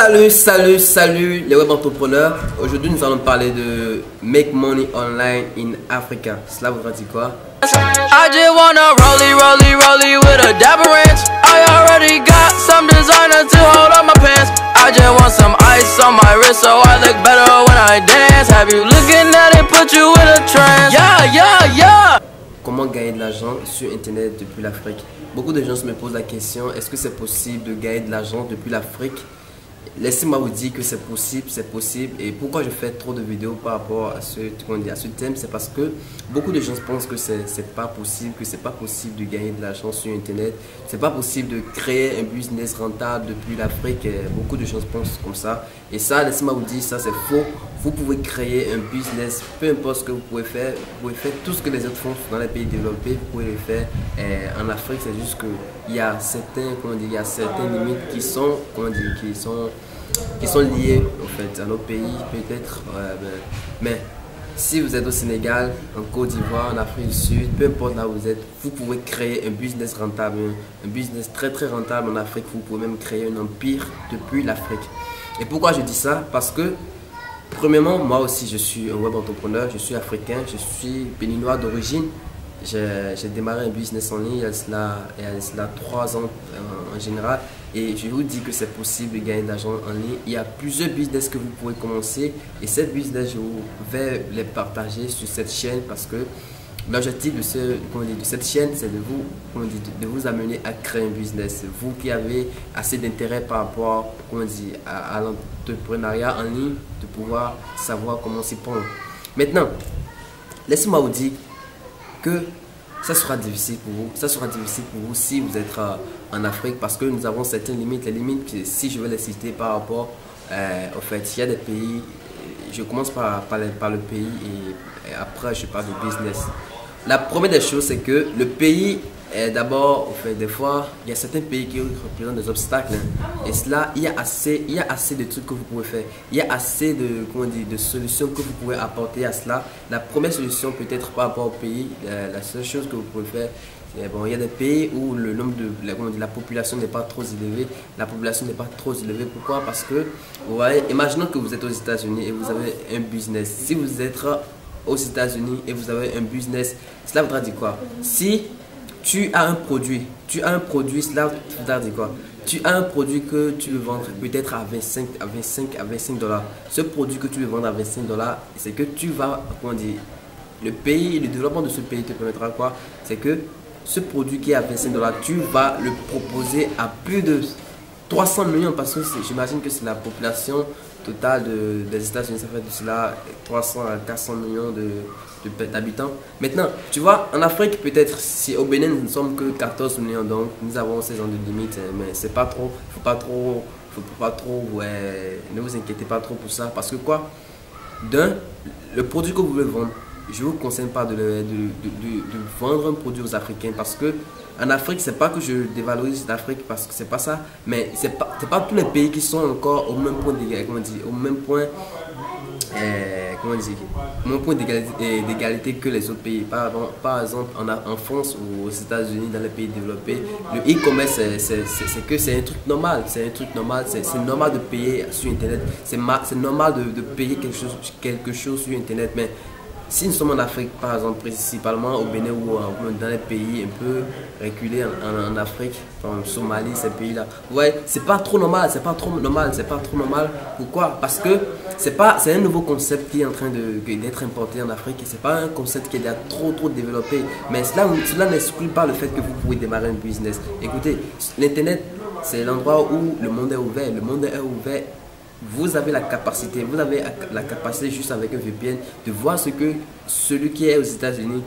Salut les web entrepreneurs. Aujourd'hui nous allons parler de make money online in Africa. Cela vous dit quoi? I just wanna roll it with a dapper ranch. I already got some designer to hold up my pants. I just want some ice on my wrist so I look better when I dance. Have you looking at it, put you in a trance. Yeah. Comment gagner de l'argent sur internet depuis l'Afrique? Beaucoup de gens se me posent la question, est-ce que c'est possible de gagner de l'argent depuis l'Afrique? Laissez-moi vous dire que c'est possible. Et pourquoi je fais trop de vidéos par rapport à ce thème, c'est parce que beaucoup de gens pensent que c'est pas possible de gagner de l'argent sur internet, c'est pas possible de créer un business rentable depuis l'Afrique. Beaucoup de gens pensent comme ça, et ça, laissez-moi vous dire, ça c'est faux. Vous pouvez créer un business, peu importe ce que vous pouvez faire. Vous pouvez faire tout ce que les autres font dans les pays développés, vous pouvez le faire en Afrique. C'est juste qu'il y a certaines limites qui sont liées en fait à nos pays, peut-être. Mais si vous êtes au Sénégal, en Côte d'Ivoire, en Afrique du Sud, peu importe là où vous êtes, vous pouvez créer un business rentable, un business très très rentable en Afrique. Vous pouvez même créer un empire depuis l'Afrique. Et pourquoi je dis ça? Parce que premièrement, moi aussi je suis un web entrepreneur, je suis africain, je suis béninois d'origine. J'ai démarré un business en ligne il y a cela 3 ans en général, et je vous dis que c'est possible de gagner de l'argent en ligne. Il y a plusieurs business que vous pouvez commencer, et ces business je vais les partager sur cette chaîne parce que l'objectif de cette chaîne, c'est de vous amener à créer un business. Vous qui avez assez d'intérêt par rapport à l'entrepreneuriat en ligne, de pouvoir savoir comment s'y prendre. Maintenant, laissez-moi vous dire que ça sera difficile pour vous. Ça sera difficile pour vous si vous êtes en Afrique, parce que nous avons certaines limites. Les limites, si je vais les citer par rapport, au fait, il y a des pays. Je commence par le pays et après je parle du business. La première des choses, c'est que le pays est d'abord, en fait, des fois, il y a certains pays qui représentent des obstacles. Et cela, il y a assez de trucs que vous pouvez faire. Il y a assez de solutions que vous pouvez apporter à cela. La première solution, peut-être par rapport au pays, la seule chose que vous pouvez faire, bon, il y a des pays où le nombre de la population n'est pas trop élevé. La population n'est pas trop élevée. Pourquoi? Parce que, vous voyez, imaginons que vous êtes aux États-Unis et vous avez un business. Si vous êtes aux États-Unis et vous avez un business, cela voudra dire quoi? Si tu as un produit, cela voudra dire quoi? Tu as un produit que tu veux vendre peut-être à $25. Ce produit que tu veux vendre à $25, c'est que tu vas, le pays, le développement de ce pays te permettra quoi? C'est que ce produit qui est à $25, tu vas le proposer à plus de 300 millions, parce que j'imagine que c'est la population totale des États-Unis, ça fait de cela 300 à 400 millions d'habitants. Maintenant, tu vois, en Afrique, peut-être, si au Bénin, nous ne sommes que 14 millions, donc nous avons ces genres de limites, mais c'est pas trop, faut pas trop, ne vous inquiétez pas trop pour ça, parce que quoi, le produit que vous voulez vendre, je vous conseille pas de vendre un produit aux Africains, parce que en Afrique, c'est pas que je dévalorise l'Afrique, parce que c'est pas ça, mais c'est pas tous les pays qui sont encore au même point d'égalité que les autres pays. Par exemple, en France ou aux États-Unis, dans les pays développés, le e-commerce, c'est un truc normal. C'est normal de payer sur internet. C'est normal de payer quelque chose sur internet, mais si nous sommes en Afrique, par exemple, principalement au Bénin ou dans les pays un peu reculés en Afrique, en Somalie, ces pays-là, ouais, c'est pas trop normal. Pourquoi? Parce que c'est un nouveau concept qui est en train d'être importé en Afrique, et c'est pas un concept qui est déjà trop développé. Mais cela n'exclut pas le fait que vous pouvez démarrer un business. Écoutez, l'internet, c'est l'endroit où le monde est ouvert. Vous avez la capacité, juste avec un VPN de voir ce que celui qui est aux États-Unis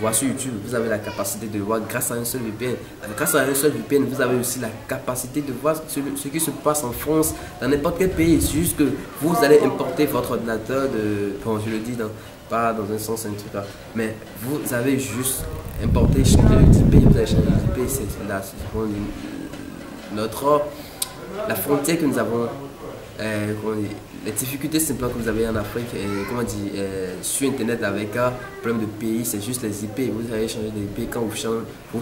voit sur YouTube. Vous avez la capacité de voir grâce à un seul VPN. Grâce à un seul VPN, vous avez aussi la capacité de voir ce qui se passe en France, dans n'importe quel pays. C'est juste que vous allez importer votre ordinateur de, bon, je le dis pas dans un sens, un truc là, mais vous avez juste importé, changer le pays, vous avez changé le pays. C'est là, la frontière que nous avons. Les difficultés simplement que vous avez en Afrique, sur internet avec un problème de pays, c'est juste les IP. Vous avez changé d'IP. Quand vous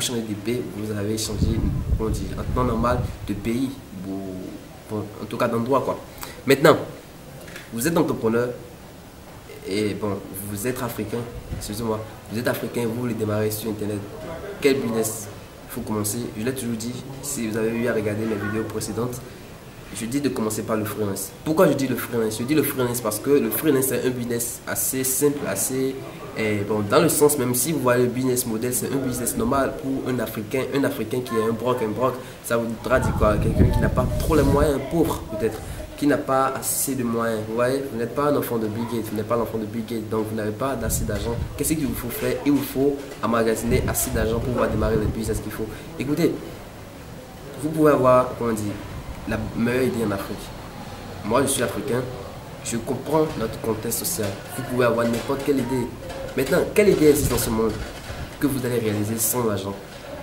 changez d'IP, vous avez changé en temps normal de pays. en tout cas dans le droit, quoi. Maintenant, vous êtes entrepreneur et bon, vous êtes africain, excusez-moi, vous êtes africain, vous voulez démarrer sur internet, quel business faut commencer? Je l'ai toujours dit, si vous avez eu à regarder mes vidéos précédentes, je dis de commencer par le freelance. Pourquoi je dis le freelance? Je dis le freelance parce que le freelance c'est un business assez simple, assez bon, dans le sens, même si vous voyez le business model, c'est un business normal pour un africain qui est un broc, ça voudra dire quoi? Quelqu'un qui n'a pas trop les moyens, un pauvre peut-être, qui n'a pas assez de moyens. Vous voyez, vous n'êtes pas un enfant de Bill Gates, vous n'êtes pas l'enfant de Bill Gates, donc vous n'avez pas assez d'argent. Qu'est-ce qu'il vous faut faire? Il vous faut emmagasiner assez d'argent pour pouvoir démarrer le business qu'il faut. Écoutez, vous pouvez avoir, comment dire, la meilleure idée en Afrique. Moi, je suis africain, je comprends notre contexte social. Vous pouvez avoir n'importe quelle idée. Maintenant, quelle idée existe dans ce monde que vous allez réaliser sans l'argent?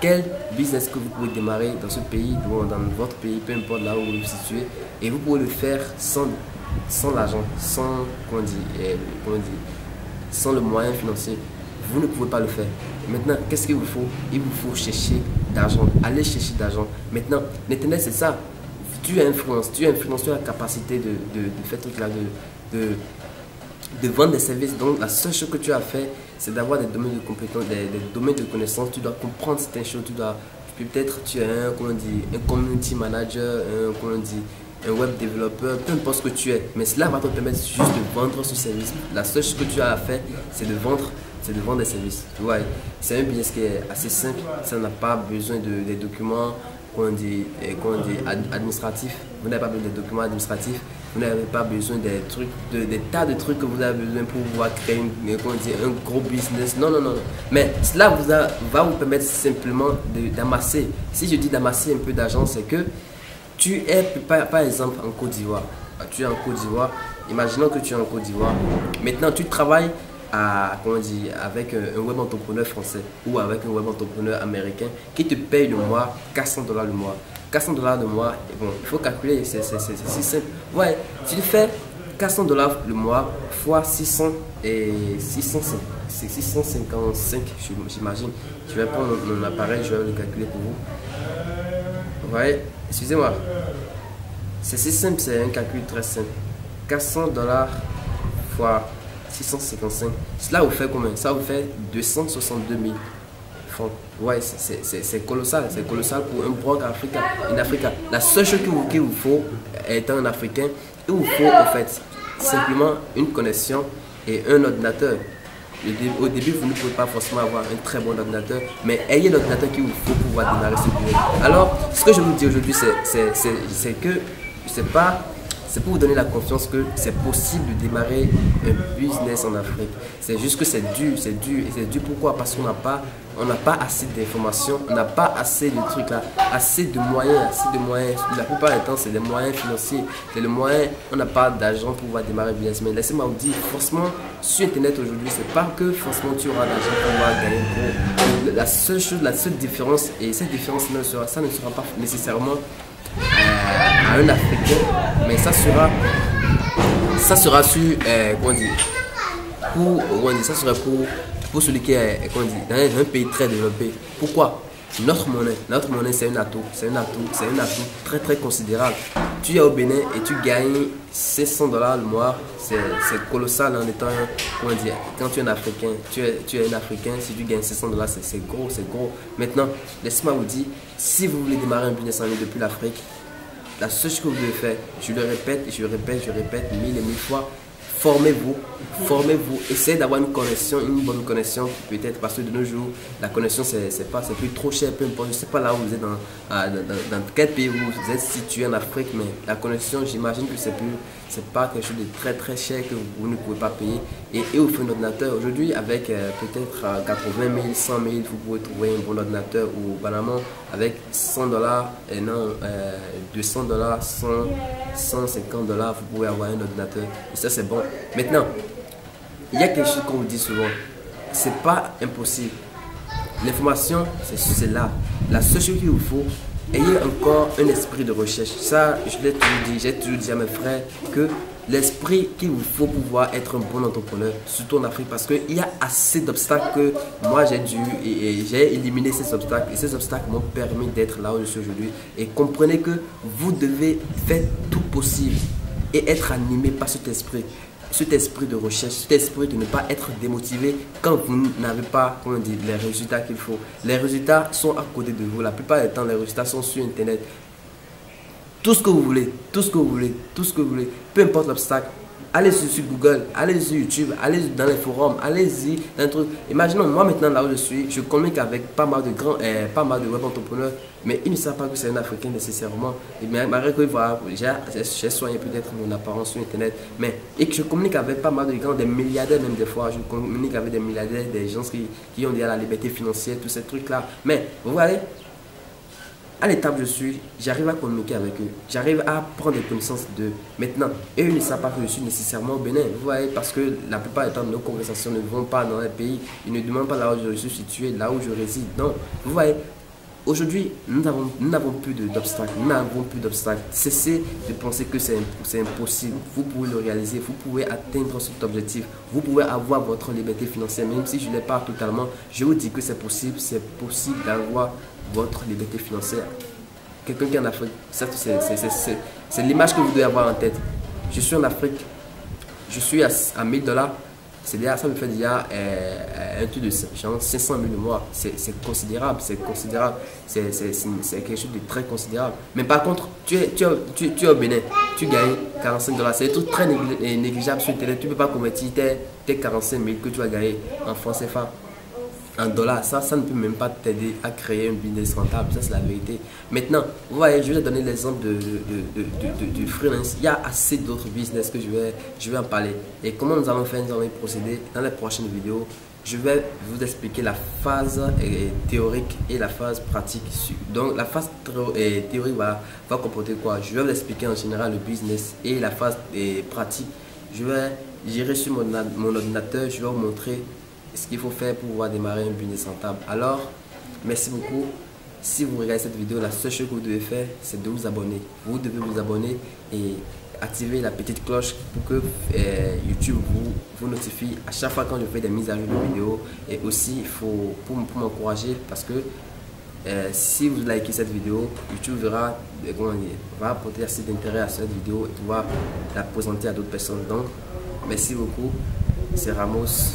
Quel business que vous pouvez démarrer dans ce pays, dans votre pays, peu importe là où vous vous situez, et vous pouvez le faire sans l'argent, sans, sans le moyen financier? Vous ne pouvez pas le faire. Maintenant, qu'est-ce qu'il vous faut? Il vous faut chercher d'argent, aller chercher d'argent. Maintenant, l'internet, c'est ça. Tu as la capacité de faire truc là, de vendre des services. Donc la seule chose que tu as à faire, c'est d'avoir des domaines de compétences, des domaines de connaissances. Tu dois comprendre certaines choses. Tu dois peut-être, tu es un community manager, un web développeur, peu importe ce que tu es. Mais cela va te permettre juste de vendre ce service. La seule chose que tu as à faire, c'est de vendre. C'est de vendre des services. Ouais. C'est un business qui est assez simple. Ça n'a pas besoin de des documents administratifs. Vous n'avez pas besoin des documents administratifs. Vous n'avez pas besoin des trucs, des tas de trucs que vous avez besoin pour pouvoir créer un gros business. Non, non, non. Mais cela va vous permettre simplement d'amasser. Si je dis d'amasser un peu d'argent, c'est que tu es, par exemple, en Côte d'Ivoire. Tu es en Côte d'Ivoire. Imaginons que tu es en Côte d'Ivoire. Maintenant, tu travailles avec un web entrepreneur français ou avec un web entrepreneur américain qui te paye le mois $400 le mois. $400 le mois, et bon, il faut calculer, c'est si simple. Ouais, tu fais $400 le mois fois 600 et 655, j'imagine. Je vais prendre mon appareil, je vais le calculer pour vous. Ouais, excusez-moi. C'est si simple, c'est un calcul très simple. $400 fois 655, cela vous fait combien? Ça vous fait 262 000 francs. Ouais, c'est colossal pour un broc africain, en Afrique. La seule chose qu'il vous faut, étant un Africain, il vous faut en fait simplement une connexion et un ordinateur. Au début, vous ne pouvez pas forcément avoir un très bon ordinateur, mais ayez l'ordinateur qu'il vous faut pour pouvoir démarrer ce projet. Alors, ce que je vous dis aujourd'hui, c'est que, je sais pas, c'est pour vous donner la confiance que c'est possible de démarrer un business en Afrique. C'est juste que c'est dur. Pourquoi? Parce qu'on n'a pas, assez d'informations, on n'a pas assez de trucs là, assez de moyens. La plupart du temps, c'est des moyens financiers, c'est le moyen, on n'a pas d'argent pour pouvoir démarrer un business. Mais laissez-moi vous dire, forcément, sur Internet aujourd'hui, c'est pas que forcément tu auras l'argent pour pouvoir gagner gros. La seule chose, la seule différence, et cette différence, ça ne sera pas nécessairement à un Africain, mais ça sera sur pour celui qui est dans un pays très développé. Pourquoi? Notre monnaie c'est un atout, très très considérable. Tu es au Bénin et tu gagnes $500 le mois, c'est colossal en étant, quand tu es un Africain, tu es un Africain, si tu gagnes $500, c'est gros, Maintenant, laissez-moi vous dire, si vous voulez démarrer un business en ligne depuis l'Afrique, la seule chose que vous devez faire, je le répète, je répète mille et mille fois, formez-vous, essayez d'avoir une connexion, une bonne connexion peut-être, parce que de nos jours, la connexion c'est plus trop cher, peu importe, je ne sais pas là où vous êtes, dans quel pays vous êtes situé en Afrique, mais la connexion, j'imagine que c'est pas quelque chose de très très cher que vous ne pouvez pas payer, et vous faites un ordinateur, aujourd'hui avec peut-être 80 000, 100 000, vous pouvez trouver un bon ordinateur, ou bannement avec $100, et non, $200, 100, $150, vous pouvez avoir un ordinateur, et ça c'est bon. Maintenant, il y a quelque chose qu'on vous dit souvent, c'est pas impossible. L'information, c'est là. La seule chose qu'il vous faut, ayez encore un esprit de recherche. Ça, je l'ai toujours dit, j'ai toujours dit à mes frères que l'esprit qu'il vous faut pour pouvoir être un bon entrepreneur, surtout en Afrique, parce qu'il y a assez d'obstacles que moi j'ai dû, et j'ai éliminé ces obstacles, et ces obstacles m'ont permis d'être là où je suis aujourd'hui. Et comprenez que vous devez faire tout possible et être animé par cet esprit de recherche, cet esprit de ne pas être démotivé quand vous n'avez pas, comment dire, les résultats qu'il faut. Les résultats sont à côté de vous, la plupart du temps les résultats sont sur internet. Tout ce que vous voulez, tout ce que vous voulez, tout ce que vous voulez, peu importe l'obstacle, allez sur Google, allez sur YouTube, allez dans les forums, allez-y dans un truc. Imaginons, moi maintenant là où je suis, je communique avec pas mal de grands, pas mal de web entrepreneurs, mais ils ne savent pas que c'est un Africain nécessairement. Et malgré que j'ai soigné peut-être mon apparence sur internet, mais et que je communique avec pas mal de grands, des milliardaires même des fois, je communique avec des milliardaires, des gens qui ont déjà la liberté financière, tous ces trucs-là. Mais vous voyez, à l'étape je suis, j'arrive à communiquer avec eux, j'arrive à prendre des connaissances d'eux. Maintenant, eux ne savent pas que je suis nécessairement au Bénin, vous voyez, parce que la plupart du temps, nos conversations ne vont pas dans les pays, ils ne demandent pas là où je suis situé, là où je réside, non, vous voyez. Aujourd'hui, nous n'avons plus d'obstacles, nous n'avons plus d'obstacles. Cessez de penser que c'est impossible. Vous pouvez le réaliser, vous pouvez atteindre cet objectif, vous pouvez avoir votre liberté financière. Même si je ne l'ai pas totalement, je vous dis que c'est possible d'avoir votre liberté financière. Quelqu'un qui est en Afrique, c'est l'image que vous devez avoir en tête. Je suis en Afrique, je suis à 1000 $. C'est déjà, ça me fait déjà un truc de genre 500 000 de mois. C'est considérable, c'est considérable, c'est quelque chose de très considérable. Mais par contre, tu es au Bénin, tu gagnes 45 $. C'est tout très négligeable sur internet. Tu ne peux pas convertir tes 45 000 que tu as gagné en francs CFA, en dollars. Ça ne peut même pas t'aider à créer une business rentable. Ça, c'est la vérité. Maintenant, vous voyez, je vais donner l'exemple de freelance. Il y a assez d'autres business que je vais en parler. Et comment nous allons faire, nous allons procéder dans les prochaines vidéos. Je vais vous expliquer la phase théorique et la phase pratique. Donc, la phase théorique va comporter quoi? Je vais vous expliquer en général le business, et la phase pratique, je vais gérer sur mon ordinateur, je vais vous montrer ce qu'il faut faire pour pouvoir démarrer un business rentable. Alors, merci beaucoup. Si vous regardez cette vidéo, la seule chose que vous devez faire, c'est de vous abonner. Vous devez vous abonner et activer la petite cloche pour que YouTube vous notifie à chaque fois quand je fais des mises à jour de vidéos. Et aussi, il faut pour m'encourager, parce que si vous likez cette vidéo, YouTube va apporter assez d'intérêt à cette vidéo et pouvoir la présenter à d'autres personnes. Donc, merci beaucoup. C'est Ramos.